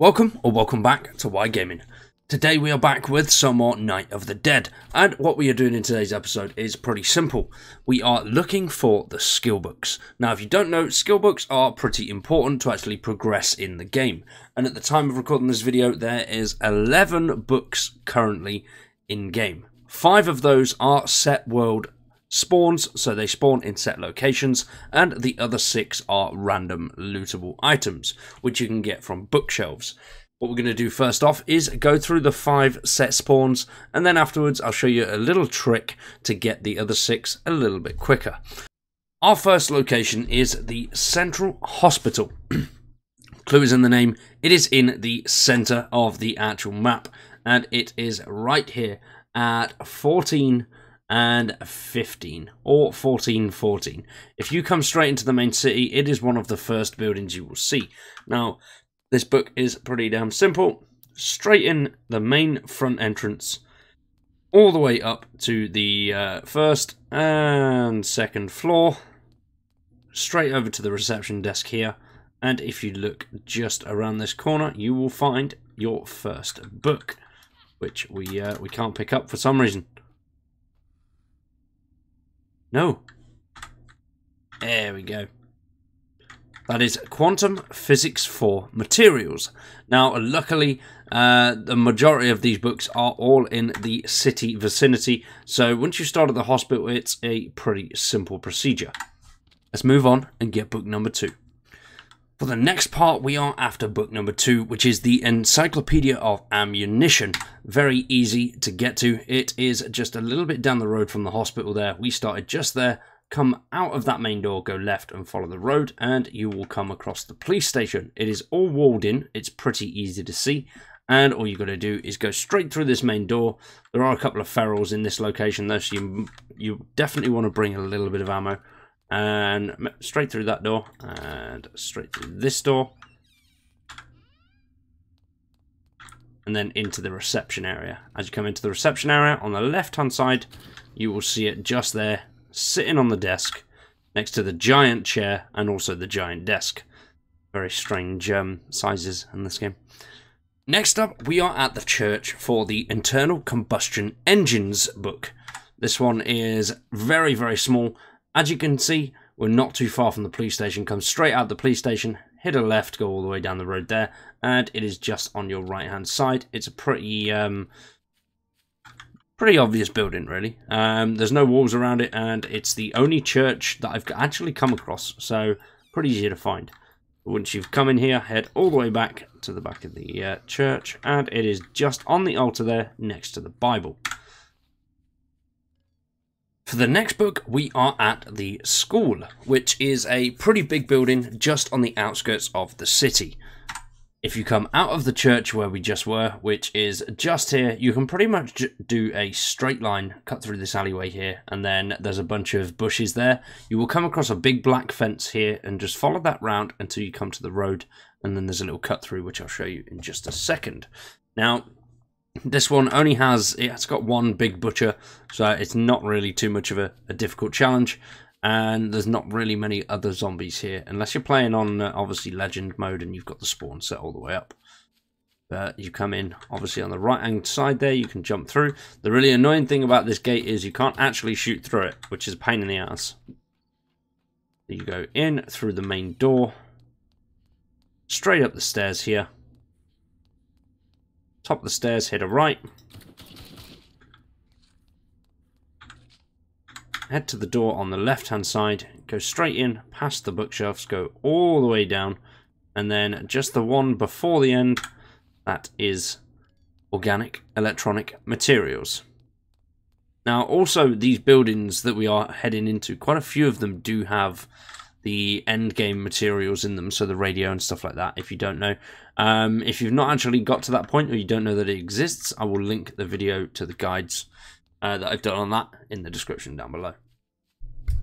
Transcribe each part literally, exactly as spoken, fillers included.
Welcome or welcome back to Y Gaming. Today we are back with some more Night of the Dead, and what we are doing in today's episode is pretty simple. We are looking for the skill books. Now if you don't know, skill books are pretty important to actually progress in the game, and at the time of recording this video there is eleven books currently in game. Five of those are set world spawns, so they spawn in set locations, and the other six are random lootable items, which you can get from bookshelves. What we're going to do first off is go through the five set spawns, and then afterwards I'll show you a little trick to get the other six a little bit quicker. Our first location is the Central Hospital. Clue is in the name. It is in the center of the actual map, and it is right here at fourteen and fifteen or fourteen fourteen. If you come straight into the main city, it is one of the first buildings you will see. Now this book is pretty damn simple. Straight in the main front entrance, all the way up to the uh, first and second floor, straight over to the reception desk here, and if you look just around this corner you will find your first book, which we uh, we can't pick up for some reason. No. There we go. That is Quantum Physics for Materials. Now, luckily, uh, the majority of these books are all in the city vicinity, so once you start at the hospital, it's a pretty simple procedure. Let's move on and get book number two. For the next part, we are after book number two, which is the Encyclopedia of Ammunition. Very easy to get to. It is just a little bit down the road from the hospital there. We started just there. Come out of that main door, go left and follow the road, and you will come across the police station. It is all walled in. It's pretty easy to see. And all you got to do is go straight through this main door. There are a couple of ferals in this location, though, so you, you definitely want to bring a little bit of ammo. And straight through that door, and straight through this door, and then into the reception area. As you come into the reception area, on the left hand side you will see it just there, sitting on the desk next to the giant chair and also the giant desk. Very strange um, sizes in this game. Next up, we are at the church for the Internal Combustion Engines book. This one is very very small. As you can see, we're not too far from the police station. Come straight out of the police station, hit a left, go all the way down the road there, and it is just on your right-hand side. It's a pretty um, pretty obvious building, really. Um, there's no walls around it, and it's the only church that I've actually come across, so pretty easy to find. Once you've come in here, head all the way back to the back of the uh, church, and it is just on the altar there next to the Bible. For the next book, we are at the school, which is a pretty big building just on the outskirts of the city. If you come out of the church where we just were, which is just here, you can pretty much do a straight line, cut through this alleyway here, and then there's a bunch of bushes there. You will come across a big black fence here, and just follow that round until you come to the road, and then there's a little cut through, which I'll show you in just a second. Now, this one only has, it's got one big butcher, so it's not really too much of a, a difficult challenge, and there's not really many other zombies here, unless you're playing on, uh, obviously, legend mode, and you've got the spawn set all the way up. But you come in, obviously, on the right-hand side there, you can jump through. The really annoying thing about this gate is you can't actually shoot through it, which is a pain in the ass. You go in through the main door, straight up the stairs here. Top of the stairs, hit a right. Head to the door on the left-hand side. Go straight in, past the bookshelves, go all the way down. And then just the one before the end, that is organic electronic materials. Now, also, these buildings that we are heading into, quite a few of them do have the end game materials in them, so the radio and stuff like that, if you don't know. Um, if you've not actually got to that point, or you don't know that it exists, I will link the video to the guides uh, that I've done on that in the description down below.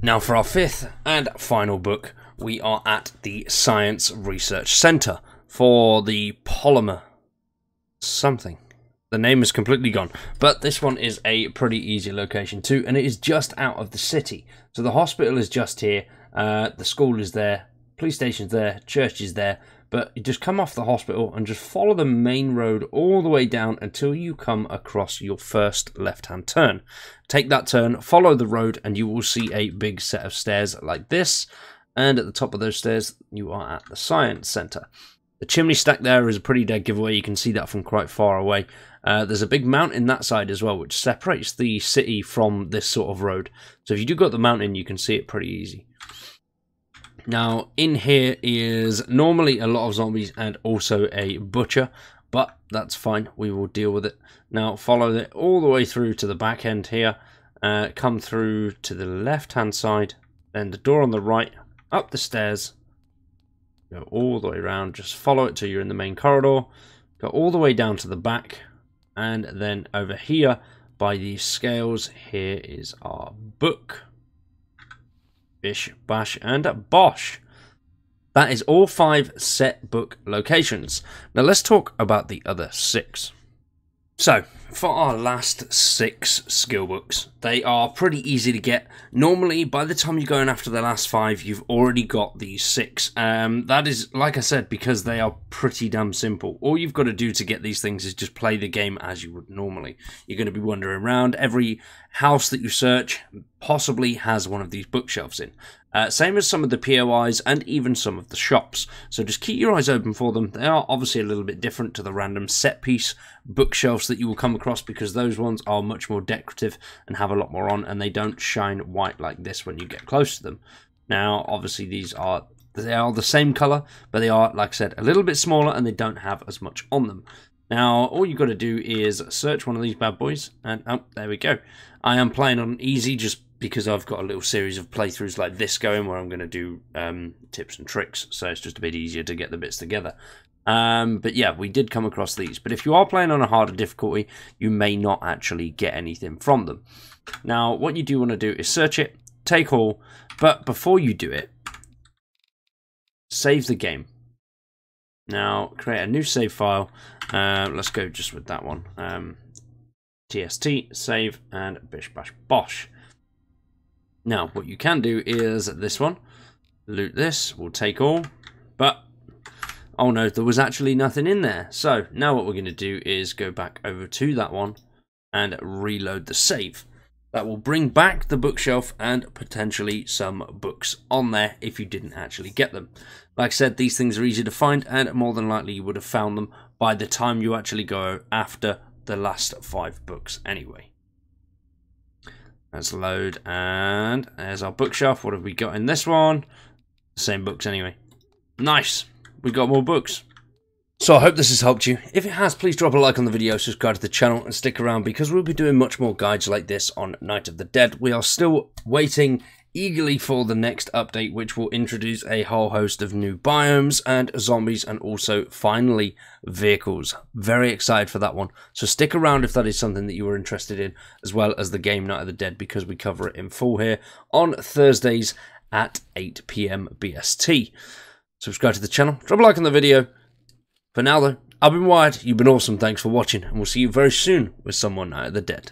Now for our fifth and final book, we are at the Science Research Center for the polymer something. The name is completely gone, but this one is a pretty easy location too, and it is just out of the city. So the hospital is just here, uh, the school is there, police station's there, church is there, But you just come off the hospital and just follow the main road all the way down until you come across your first left-hand turn. Take that turn, follow the road, and you will see a big set of stairs like this. And at the top of those stairs, you are at the Science Center. The chimney stack there is a pretty dead giveaway. You can see that from quite far away. Uh, there's a big mountain that side as well, which separates the city from this sort of road. So if you do go up the mountain, you can see it pretty easy. Now, in here is normally a lot of zombies and also a butcher, but that's fine. We will deal with it. Now, follow it all the way through to the back end here. Uh, come through to the left-hand side, then the door on the right, up the stairs. Go all the way around, just follow it till you're in the main corridor. Go all the way down to the back. And then over here, by these scales, here is our book. Bish, bash, and bosh. That is all five set book locations. Now let's talk about the other six. So, for our last six skill books, they are pretty easy to get. Normally, by the time you're going after the last five, you've already got these six. Um, that is, like I said, because they are pretty damn simple. All you've got to do to get these things is just play the game as you would normally. You're going to be wandering around. Every house that you search possibly has one of these bookshelves in. Uh, same as some of the P O Is and even some of the shops. So just keep your eyes open for them. They are obviously a little bit different to the random set piece bookshelves that you will come across because those ones are much more decorative and have a lot more on, and they don't shine white like this when you get close to them. Now, obviously, these are they are the same color, but they are, like I said, a little bit smaller and they don't have as much on them. Now, all you've got to do is search one of these bad boys, and oh, there we go. I am playing on easy just because I've got a little series of playthroughs like this going where I'm going to do um, tips and tricks, so it's just a bit easier to get the bits together. Um, but yeah, we did come across these. But if you are playing on a harder difficulty, you may not actually get anything from them. Now, what you do want to do is search it, take all, but before you do it, save the game. Now, create a new save file. Uh, let's go just with that one. Um, T S T, save, and bish, bash, bosh. Now, what you can do is this one. Loot this, we'll take all, but oh no, there was actually nothing in there. So now what we're going to do is go back over to that one and reload the save. That will bring back the bookshelf and potentially some books on there if you didn't actually get them. Like I said, these things are easy to find and more than likely you would have found them by the time you actually go after the last five books anyway. Let's load, and there's our bookshelf. What have we got in this one? Same books anyway. Nice. We've got more books. So I hope this has helped you. If it has, please drop a like on the video, subscribe to the channel, and stick around because we'll be doing much more guides like this on Night of the Dead. We are still waiting eagerly for the next update, which will introduce a whole host of new biomes and zombies and also, finally, vehicles. Very excited for that one. So stick around if that is something that you were interested in, as well as the game Night of the Dead, because we cover it in full here on Thursdays at eight p m B S T. Subscribe to the channel, drop a like on the video. For now, though, I've been Wired, you've been awesome, thanks for watching, and we'll see you very soon with some more Night of the Dead.